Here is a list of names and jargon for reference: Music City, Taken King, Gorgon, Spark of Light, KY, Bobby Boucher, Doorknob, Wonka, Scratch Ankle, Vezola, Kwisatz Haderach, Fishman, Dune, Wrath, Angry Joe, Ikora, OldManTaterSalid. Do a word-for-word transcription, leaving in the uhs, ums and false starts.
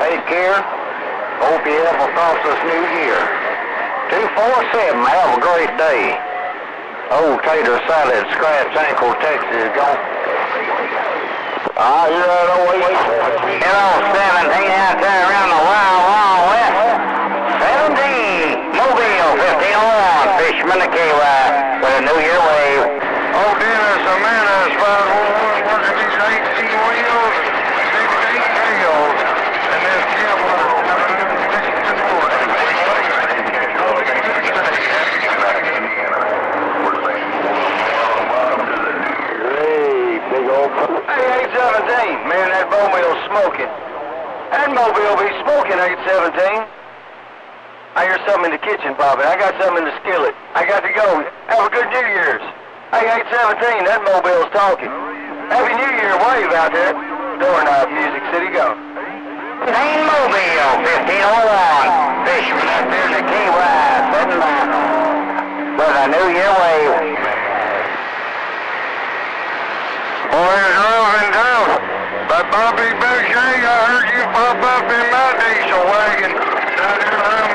Take care. Hope you have a prosperous new year. two four seven, have a great day. Old Tater Salad, Scratch Ankle, Texas, gone. Ah, you're out of the way. seventeen out there around the wild, wild west. seventeen, Mobile, fifteen oh one, Fishman to K Y with a New Year wave. Oh, dear, there's a man that's five oh one, one of these eighteen wheels, sixteen tails. Hey, eight seventeen, man, that Mobile smoking. That Mobile be smoking, eight seventeen. I hear something in the kitchen, Bobby. I got something in the skillet. I got to go. Have a good New Year's. Hey, eight seventeen, that Mobile's talking. Happy New Year wave out there. Doorknob, Music City, go. Main Mobile, fifteen oh one. Fishman, there's a K Y, seven nine. With a New Year wave. Boys, love and tough. But Bobby Boucher, I heard you pop up in my diesel wagon. Down there,